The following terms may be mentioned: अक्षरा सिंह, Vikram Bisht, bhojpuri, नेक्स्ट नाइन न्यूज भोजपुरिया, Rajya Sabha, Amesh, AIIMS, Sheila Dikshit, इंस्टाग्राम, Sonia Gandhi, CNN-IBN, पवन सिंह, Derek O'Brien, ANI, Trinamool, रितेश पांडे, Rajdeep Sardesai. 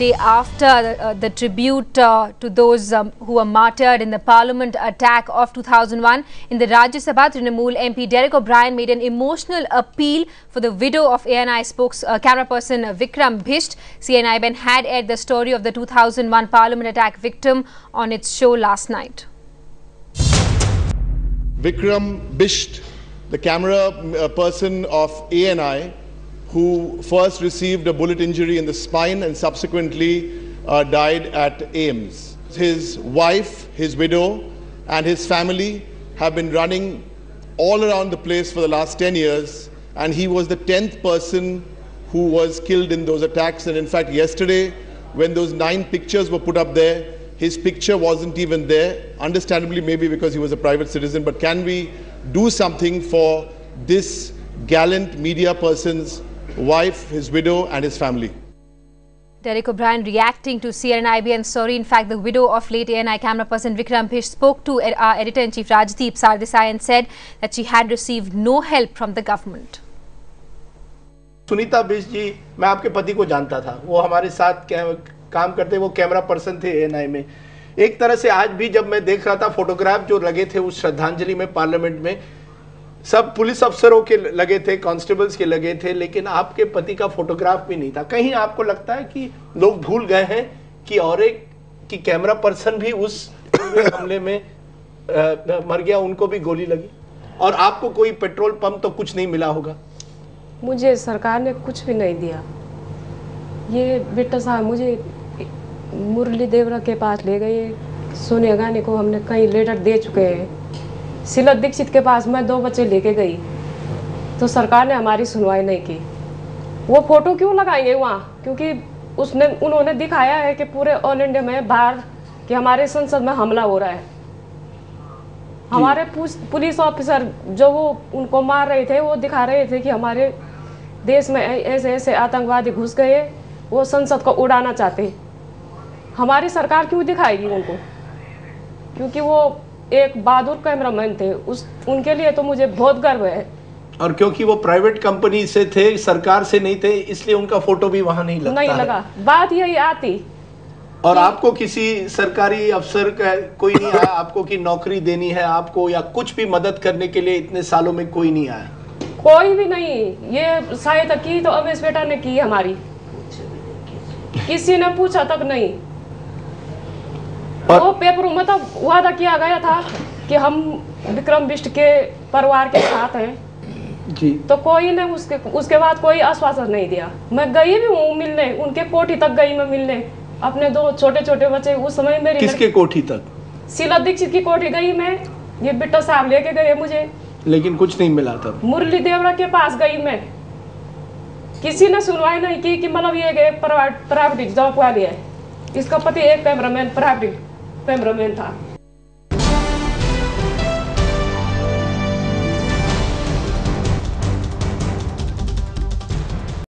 day after the tribute to those who were martyred in the parliament attack of 2001, in the Rajya Sabha, Trinamool MP Derek O'Brien made an emotional appeal for the widow of ANI spokes camera person Vikram Bisht. CNN-IBN had aired the story of the 2001 parliament attack victim on its show last night. Vikram Bisht, the camera person of ANI, who first received a bullet injury in the spine and subsequently died at AIIMS. His wife, his widow, and his family have been running all around the place for the last 10 years, and he was the 10th person who was killed in those attacks. And in fact, yesterday, when those 9 pictures were put up there, his picture wasn't even there, understandably maybe because he was a private citizen. But can we do something for this gallant media person's wife, his widow, and his family? Derek O'Brien reacting to CNN-IBN story. In fact, the widow of late ANI camera person Vikram Bisht spoke to our editor-in-chief Rajdeep Sardesai and said that she had received no help from the government. Sunita Bisht जी, मैं आपके पति को जानता था, वो हमारे साथ काम करते, वो कैमरा पर्सन थे ANI में। एक तरह से आज भी जब मैं देख रहा था फोटोग्राफ जो लगे थे उस श्रद्धांजलि में पार्लियामेंट में, सब पुलिस अफसरों के लगे थे, कांस्टेबल्स के लगे थे, लेकिन आपके पति का फोटोग्राफ भी नहीं था। कहीं आपको लगता है कि लोग भूल गए हैं कि और एक कि कैमरा पर्सन भी उस हमले में मर गया, उनको भी गोली लगी, और आपको कोई पेट्रोल पंप तो कुछ नहीं मिला होगा? मुझे सरकार ने कुछ भी नहीं दिया। ये बेटा साहब मुझे मुरली देवरा के पास ले गए, सोनिया गांधी को हमने कई लेटर दे चुके हैं, शीला दीक्षित के पास मैं 2 बच्चे लेके गई तो सरकार ने हमारी सुनवाई नहीं की। वो फोटो क्यों लगाएंगे वहाँ? क्योंकि उन्होंने दिखाया है कि पूरे ऑल इंडिया में बाहर कि हमारे संसद में हमला हो रहा है। हमारे पुलिस ऑफिसर जो वो उनको मार रहे थे वो दिखा रहे थे कि हमारे देश में ऐसे ऐसे आतंकवादी घुस गए, वो संसद को उड़ाना चाहते। हमारी सरकार क्यों दिखाएगी उनको? क्योंकि वो एक बहादुर कैमरामैन थे, उनके लिए तो मुझे बहुत गर्व है। और क्योंकि वो प्राइवेट कंपनी से थे, सरकार से नहीं थे, इसलिए उनका फोटो भी वहाँ नहीं लगा। बात यही आती। और आपको किसी सरकारी अफसर का कोई नहीं आया आपको कि नौकरी देनी है आपको या कुछ भी मदद करने के लिए? इतने सालों में कोई नहीं आया, कोई भी नहीं। ये सहायता की तो अमेश बेटा ने की, हमारी किसी ने पूछा तक नहीं। वो पेपरों में तो वादा किया गया था कि हम विक्रम बिष्ट के परिवार के साथ हैं जी, तो कोई ने उसके बाद कोई आश्वासन नहीं दिया। मैं गई भी हूँ मिलने, उनके कोठी तक गई मैं मिलने, अपने 2 छोटे छोटे बच्चे उस समय मेरी। किसके कोठी तक? शीला दीक्षित की कोठी गई मैं, ये बिट्टा साहब लेके गए मुझे, लेकिन कुछ नहीं मिला था। मुरली देवरा के पास गई मैं, किसी ने सुनवाई नहीं की कि मतलब ये प्राइवेट जॉब वाली है, इसका पति एक कैमरामैन प्राइवेट कैमरामैन था।